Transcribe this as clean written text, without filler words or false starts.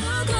you go.